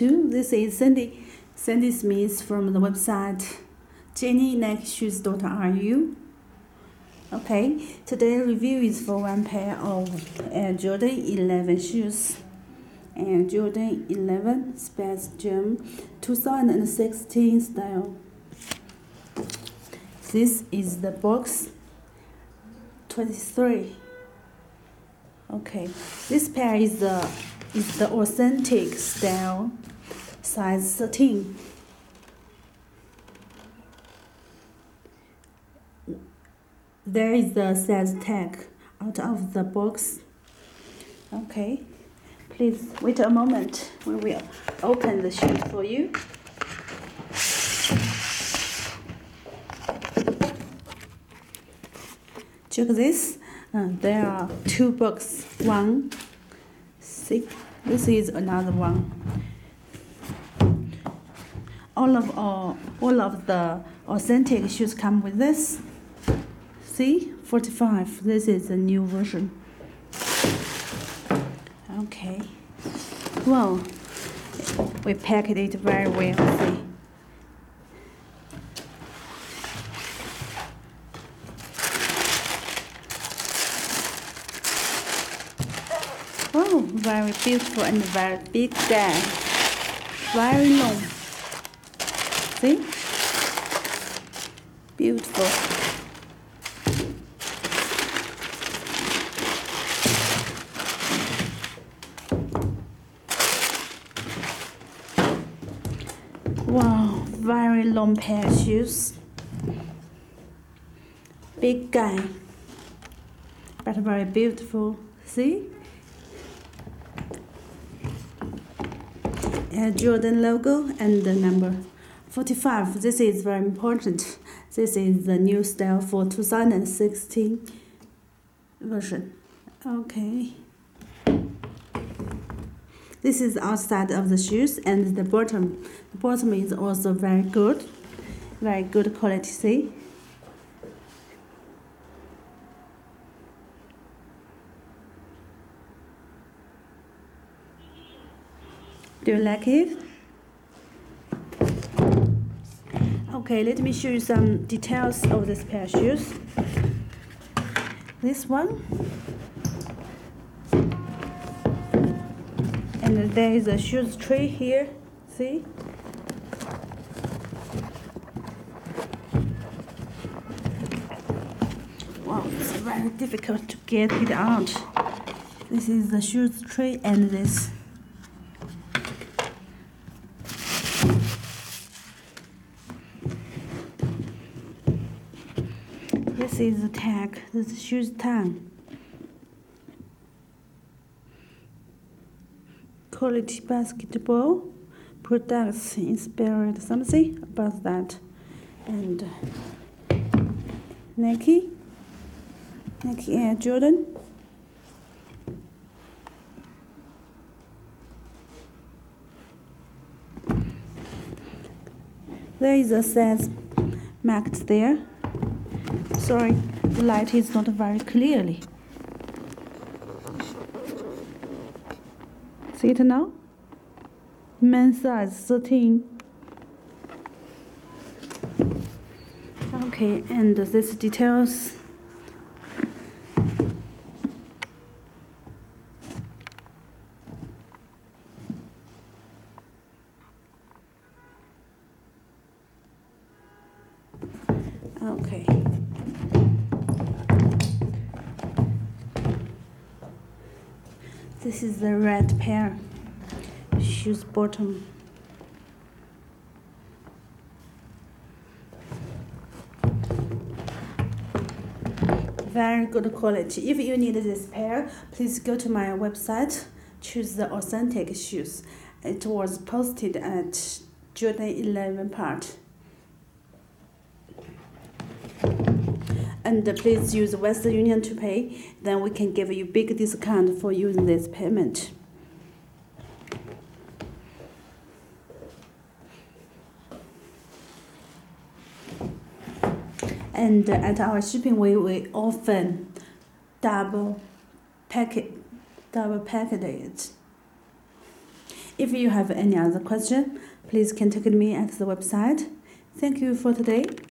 too. This is Sandy. Sandy Smith from the website JennyNikeShoes.ru. Okay, today's review is for one pair of Jordan 11 shoes. And Jordan 11 Space Jam 2016 style. This is the box 23. Okay, this pair is the authentic style, size 13. There is the size tag out of the box. Okay, please wait a moment. We will open the shoes for you. Check this. There are two boxes. One, see, this is another one. All of the authentic shoes come with this. See, 45. This is the new version. Okay. Wow. We packed it very well. See. Wow, very beautiful and very big bag. Very long. See? Beautiful. Wow, very long pair of shoes. Big guy. But very beautiful. See? Jordan logo and the number 45. This is very important. This is the new style for 2016 version. Okay. This is outside of the shoes and the bottom. The bottom is also very good. Very good quality. See? Do you like it? Okay, let me show you some details of this pair of shoes. This one. And there is a shoes tray here. See? Wow, it's very difficult to get it out. This is the shoes tray and this. This is the tag, this is shoes tag. Quality basketball products inspired something about that. And Nike and Jordan. There is a size marked there. Sorry, the light is not very clearly. See it now? Men's size 13. Okay, and these details. Okay. This is the red pair shoes bottom. Very good quality. If you need this pair, please go to my website, choose the authentic shoes. It was posted at Jordan 11 part. And please use Western Union to pay, then we can give you big discount for using this payment. And at our shipping, we often double pack it. If you have any other question, please contact me at the website. Thank you for today.